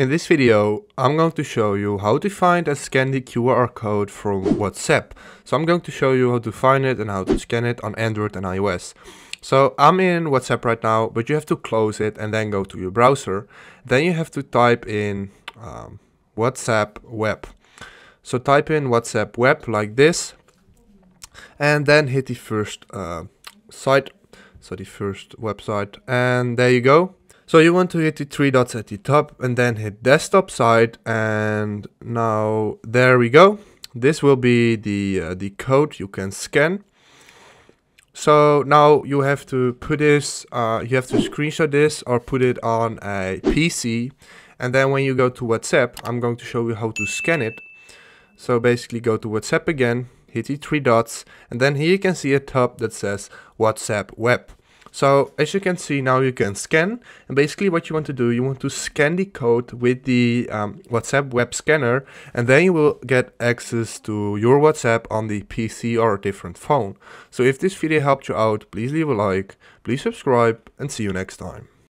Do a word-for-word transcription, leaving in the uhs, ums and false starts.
In this video, I'm going to show you how to find and scan the Q R code from WhatsApp. So I'm going to show you how to find it and how to scan it on Android and iOS. So I'm in WhatsApp right now, but you have to close it and then go to your browser. Then you have to type in um, WhatsApp web. So type in WhatsApp web like this, and then hit the first uh, site, so the first website, and there you go. So you want to hit the three dots at the top and then hit desktop site, and now there we go. This will be the uh, the code you can scan. So now you have to put this, uh, you have to screenshot this or put it on a P C, and then when you go to WhatsApp, I'm going to show you how to scan it. So basically go to WhatsApp again, hit the three dots, and then here you can see a tab that says WhatsApp web. So as you can see, now you can scan, and basically what you want to do, you want to scan the code with the um, WhatsApp web scanner, and then you will get access to your WhatsApp on the P C or a different phone. So if this video helped you out, please leave a like, please subscribe, and see you next time.